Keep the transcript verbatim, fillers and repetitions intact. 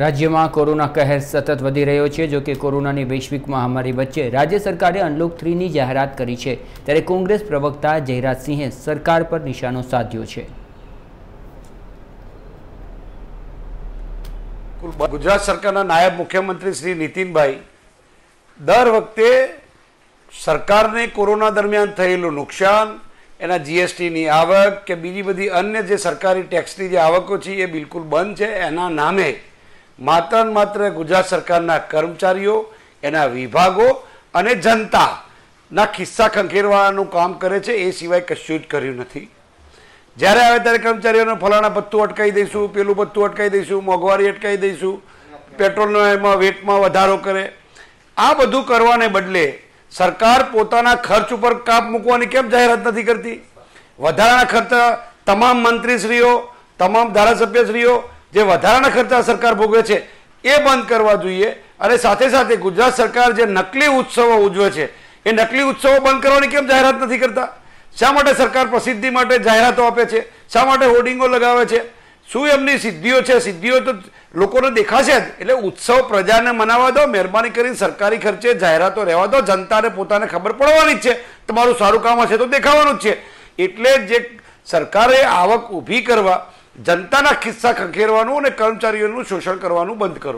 राज्य में कोरोना कहर सतत वधी रह्यो छे। जो कि कोरोना की वैश्विक महामारी वच्चे राज्य सरकार अनलॉक थ्री की जाहरात करी है, त्यारे कांग्रेस प्रवक्ता जयराज सिंह सरकार पर निशानो साध्यो छे। गुजरात सरकारना नायब मुख्यमंत्री श्री नितिन भाई दर वखते सरकार ने कोरोना दरमियान थयेलुं नुकसान एना जीएसटी नी आवक के बीजी बधी अन्य जे सरकारी टैक्स की आवको छे ए बिलकुल बंद है। एना नामे मात्र ने मात्र गुजरात सरकारना कर्मचारीओ एना विभागो अने जनता ना खिस्सा खंखेरवानुं काम करे छे, ए सिवाय कशुं ज कर्युं नथी। ज्यारे आवे त्यारे कर्मचारीओने फलाना भत्तुं अटकावी दईशुं, पेलुं भत्तुं अटकावी दईशुं, मोंघवारी अटकावी दईशुं, पेट्रोलनो एमां वेटमां वधारो करे। आ बधुं करवाने बदले सरकार पोताना खर्च उपर काप मूकवानी केम जाहेरात नथी करती? वधाराना खर्चा तमाम मंत्रीश्रीओ तमाम धारासभ्यश्रीओ जे वधाराना खर्चा सरकार भोगवे छे ए बंद करवा जोईए। अने साथे साथे गुजरात सरकार जे नकली उत्सवो उजवे छे ए नकली उत्सवो बंद करवानी केम जाहेरात नथी करता? शा माटे सरकार प्रसिद्धि माटे जाहेरातो आपे छे, शा माटे होर्डिंगो लगावे छे? शुं एमनी सिद्धिओ छे? सिद्धिओ तो लोकोने देखाशे ज, एटले उत्सव प्रजाने मनावा दो। महेरबानी करीने सरकारी खर्चे जाहेरातो रहेवा दो, जनताने पोताने खबर पडवानी ज छे तमारुं सारुं काम हशे तो देखावानुं ज छे। एटले जे सरकारे आवक ऊभी करवा जनताना खिस्सा खंखेरवानुं अने कर्मचारीओनुं शोषण करवानुं बंद करो।